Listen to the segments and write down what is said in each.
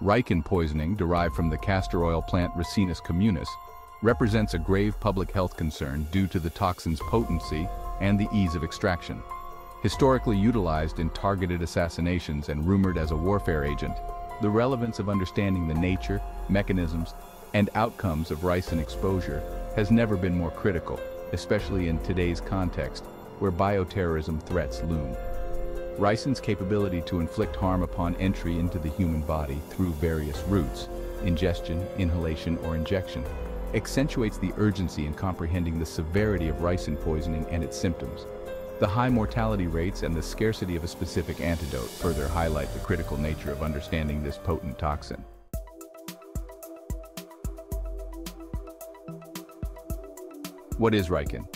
Ricin poisoning derived from the castor oil plant Ricinus communis represents a grave public health concern due to the toxin's potency and the ease of extraction. Historically utilized in targeted assassinations and rumored as a warfare agent, the relevance of understanding the nature, mechanisms, and outcomes of ricin exposure has never been more critical, especially in today's context, where bioterrorism threats loom. Ricin's capability to inflict harm upon entry into the human body through various routes, ingestion, inhalation, or injection, accentuates the urgency in comprehending the severity of ricin poisoning and its symptoms. The high mortality rates and the scarcity of a specific antidote further highlight the critical nature of understanding this potent toxin. What is ricin?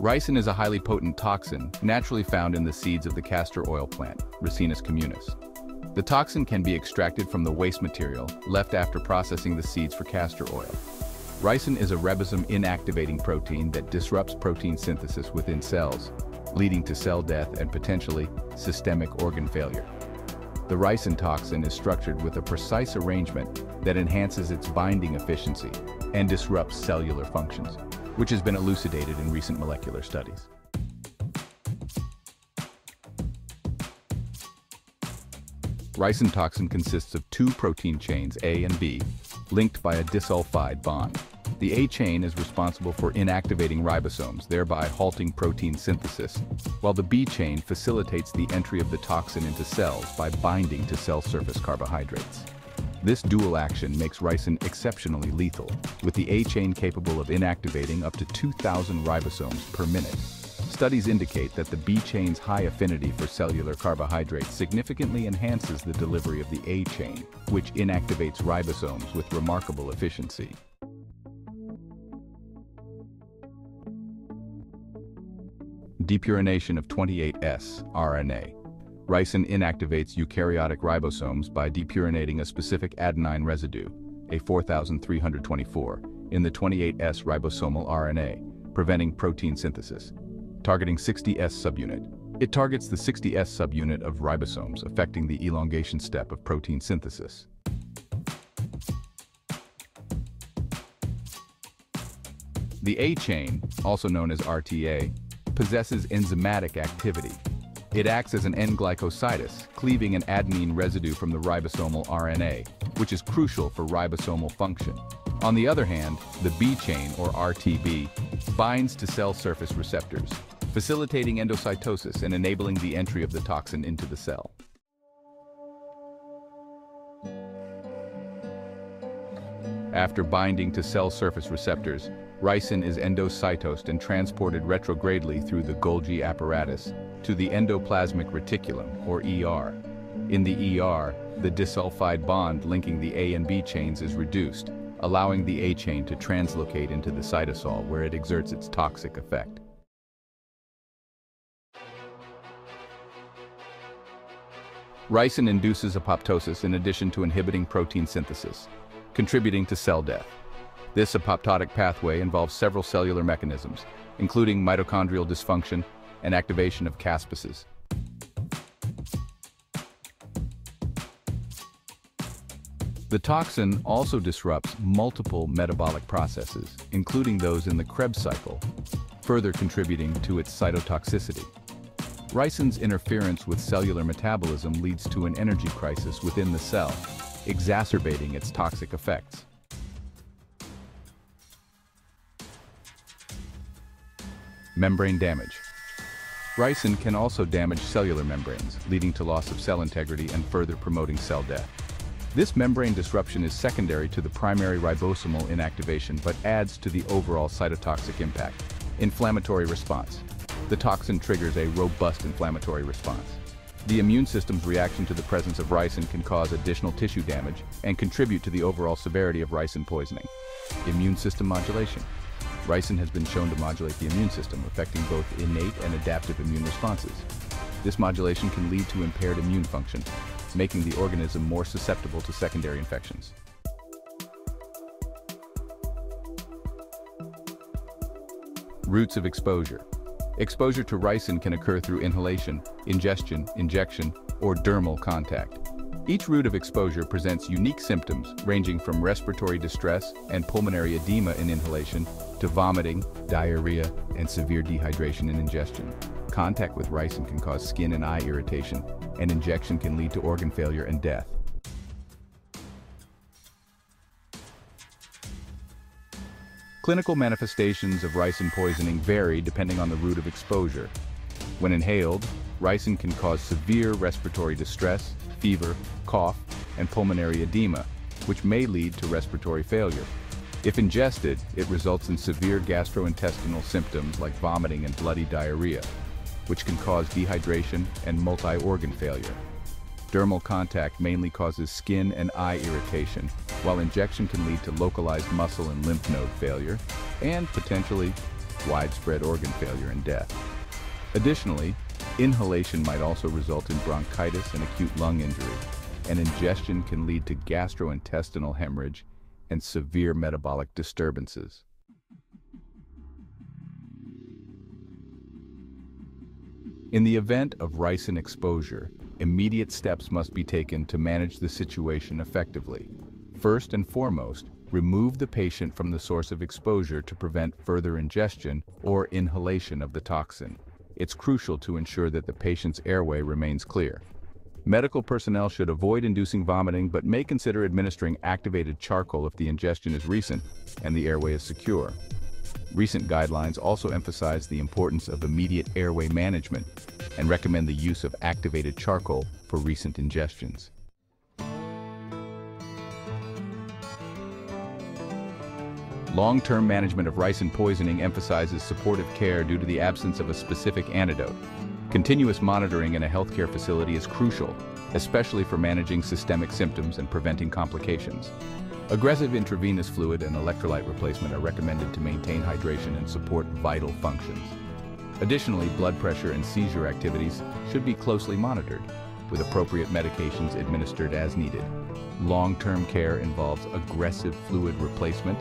Ricin is a highly potent toxin naturally found in the seeds of the castor oil plant, Ricinus communis. The toxin can be extracted from the waste material left after processing the seeds for castor oil. Ricin is a ribosome inactivating protein that disrupts protein synthesis within cells, leading to cell death and potentially systemic organ failure. The ricin toxin is structured with a precise arrangement that enhances its binding efficiency and disrupts cellular functions, which has been elucidated in recent molecular studies. Ricin toxin consists of two protein chains, A and B, linked by a disulfide bond. The A chain is responsible for inactivating ribosomes, thereby halting protein synthesis, while the B chain facilitates the entry of the toxin into cells by binding to cell surface carbohydrates. This dual action makes ricin exceptionally lethal, with the A chain capable of inactivating up to 2,000 ribosomes per minute. Studies indicate that the B chain's high affinity for cellular carbohydrates significantly enhances the delivery of the A chain, which inactivates ribosomes with remarkable efficiency. Depurination of 28S rRNA. Ricin inactivates eukaryotic ribosomes by depurinating a specific adenine residue, A4324, in the 28S ribosomal RNA, preventing protein synthesis. Targeting 60S subunit. It targets the 60S subunit of ribosomes, affecting the elongation step of protein synthesis. The A chain, also known as RTA, possesses enzymatic activity. It acts as an N-glycosides, cleaving an adenine residue from the ribosomal RNA, which is crucial for ribosomal function. On the other hand, the B chain, or RTB, binds to cell surface receptors, facilitating endocytosis and enabling the entry of the toxin into the cell. After binding to cell surface receptors, ricin is endocytosed and transported retrogradely through the Golgi apparatus to the endoplasmic reticulum, or ER. In the ER, the disulfide bond linking the A and B chains is reduced, allowing the A chain to translocate into the cytosol, where it exerts its toxic effect. Ricin induces apoptosis in addition to inhibiting protein synthesis, contributing to cell death. This apoptotic pathway involves several cellular mechanisms, including mitochondrial dysfunction and activation of caspases. The toxin also disrupts multiple metabolic processes, including those in the Krebs cycle, further contributing to its cytotoxicity. Ricin's interference with cellular metabolism leads to an energy crisis within the cell, exacerbating its toxic effects. Membrane damage. Ricin can also damage cellular membranes, leading to loss of cell integrity and further promoting cell death. This membrane disruption is secondary to the primary ribosomal inactivation but adds to the overall cytotoxic impact. Inflammatory response. The toxin triggers a robust inflammatory response. The immune system's reaction to the presence of ricin can cause additional tissue damage and contribute to the overall severity of ricin poisoning. Immune system modulation. Ricin has been shown to modulate the immune system, affecting both innate and adaptive immune responses. This modulation can lead to impaired immune function, making the organism more susceptible to secondary infections. Routes of exposure. Exposure to ricin can occur through inhalation, ingestion, injection, or dermal contact. Each route of exposure presents unique symptoms ranging from respiratory distress and pulmonary edema in inhalation to vomiting, diarrhea, and severe dehydration in ingestion. Contact with ricin can cause skin and eye irritation, and injection can lead to organ failure and death. Clinical manifestations of ricin poisoning vary depending on the route of exposure. When inhaled, ricin can cause severe respiratory distress, fever, cough, and pulmonary edema, which may lead to respiratory failure. If ingested, it results in severe gastrointestinal symptoms like vomiting and bloody diarrhea, which can cause dehydration and multi-organ failure. Dermal contact mainly causes skin and eye irritation, while injection can lead to localized muscle and lymph node failure, and potentially widespread organ failure and death. Additionally, inhalation might also result in bronchitis and acute lung injury, and ingestion can lead to gastrointestinal hemorrhage and severe metabolic disturbances. In the event of ricin exposure, immediate steps must be taken to manage the situation effectively. First and foremost, remove the patient from the source of exposure to prevent further ingestion or inhalation of the toxin. It's crucial to ensure that the patient's airway remains clear. Medical personnel should avoid inducing vomiting but may consider administering activated charcoal if the ingestion is recent and the airway is secure. Recent guidelines also emphasize the importance of immediate airway management and recommend the use of activated charcoal for recent ingestions. Long-term management of ricin poisoning emphasizes supportive care due to the absence of a specific antidote. Continuous monitoring in a healthcare facility is crucial, especially for managing systemic symptoms and preventing complications. Aggressive intravenous fluid and electrolyte replacement are recommended to maintain hydration and support vital functions. Additionally, blood pressure and seizure activities should be closely monitored, with appropriate medications administered as needed. Long-term care involves aggressive fluid replacement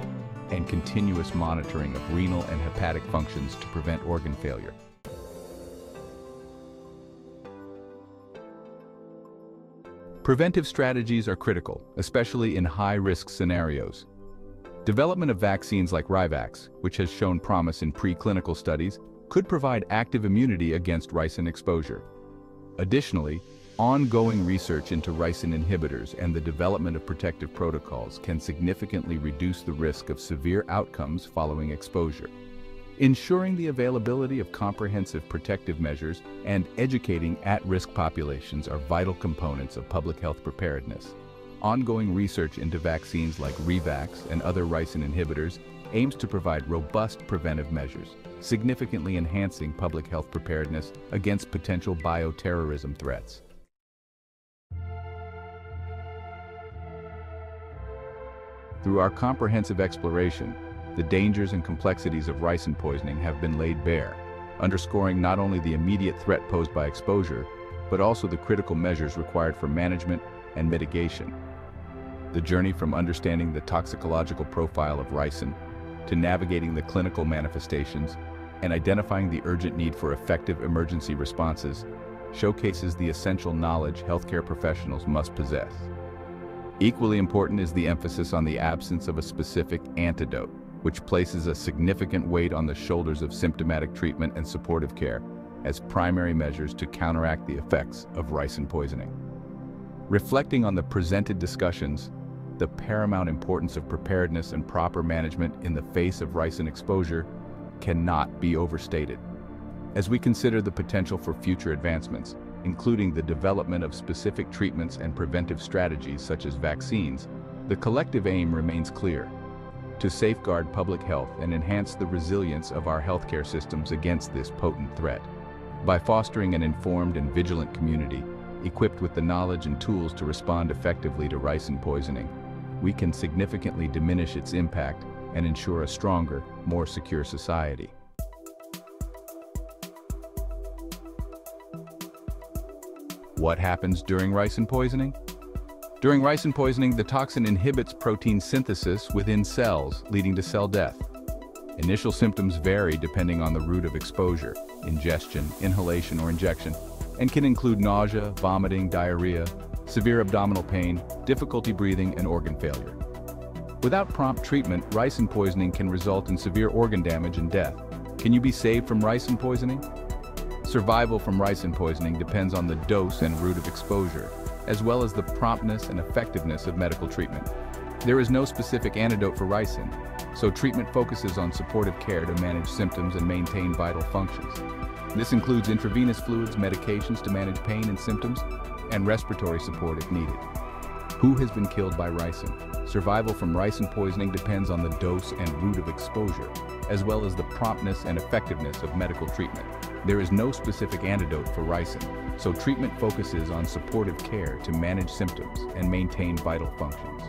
and continuous monitoring of renal and hepatic functions to prevent organ failure. Preventive strategies are critical, especially in high-risk scenarios. Development of vaccines like RIVAX, which has shown promise in preclinical studies, could provide active immunity against ricin exposure. Additionally, ongoing research into ricin inhibitors and the development of protective protocols can significantly reduce the risk of severe outcomes following exposure. Ensuring the availability of comprehensive protective measures and educating at-risk populations are vital components of public health preparedness. Ongoing research into vaccines like RIVAX and other ricin inhibitors aims to provide robust preventive measures, significantly enhancing public health preparedness against potential bioterrorism threats. Through our comprehensive exploration, the dangers and complexities of ricin poisoning have been laid bare, underscoring not only the immediate threat posed by exposure, but also the critical measures required for management and mitigation. The journey from understanding the toxicological profile of ricin to navigating the clinical manifestations and identifying the urgent need for effective emergency responses showcases the essential knowledge healthcare professionals must possess. Equally important is the emphasis on the absence of a specific antidote, which places a significant weight on the shoulders of symptomatic treatment and supportive care as primary measures to counteract the effects of ricin poisoning. Reflecting on the presented discussions, the paramount importance of preparedness and proper management in the face of ricin exposure cannot be overstated. As we consider the potential for future advancements, including the development of specific treatments and preventive strategies such as vaccines, the collective aim remains clear: to safeguard public health and enhance the resilience of our healthcare systems against this potent threat. By fostering an informed and vigilant community, equipped with the knowledge and tools to respond effectively to ricin poisoning, we can significantly diminish its impact and ensure a stronger, more secure society. What happens during ricin poisoning? During ricin poisoning, the toxin inhibits protein synthesis within cells, leading to cell death. Initial symptoms vary depending on the route of exposure, ingestion, inhalation, or injection, and can include nausea, vomiting, diarrhea, severe abdominal pain, difficulty breathing, and organ failure. Without prompt treatment, ricin poisoning can result in severe organ damage and death. Can you be saved from ricin poisoning? Survival from ricin poisoning depends on the dose and route of exposure, as well as the promptness and effectiveness of medical treatment. There is no specific antidote for ricin, so treatment focuses on supportive care to manage symptoms and maintain vital functions. This includes intravenous fluids, medications to manage pain and symptoms, and respiratory support if needed. Who has been killed by ricin? Survival from ricin poisoning depends on the dose and route of exposure, as well as the promptness and effectiveness of medical treatment. There is no specific antidote for ricin, so treatment focuses on supportive care to manage symptoms and maintain vital functions.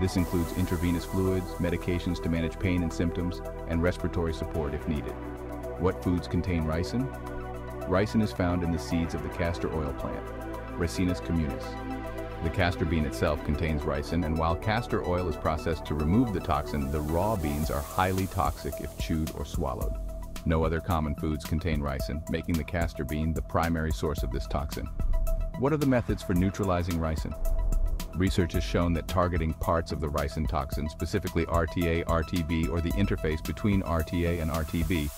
This includes intravenous fluids, medications to manage pain and symptoms, and respiratory support if needed. What foods contain ricin? Ricin is found in the seeds of the castor oil plant, Ricinus communis. The castor bean itself contains ricin, and while castor oil is processed to remove the toxin, the raw beans are highly toxic if chewed or swallowed. No other common foods contain ricin, making the castor bean the primary source of this toxin. What are the methods for neutralizing ricin? Research has shown that targeting parts of the ricin toxin, specifically RTA, RTB, or the interface between RTA and RTB,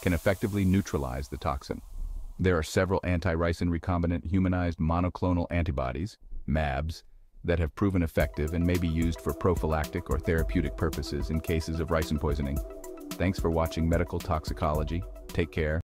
can effectively neutralize the toxin. There are several anti-ricin recombinant humanized monoclonal antibodies, MAbs, that have proven effective and may be used for prophylactic or therapeutic purposes in cases of ricin poisoning. Thanks for watching Medical Toxicology. Take care.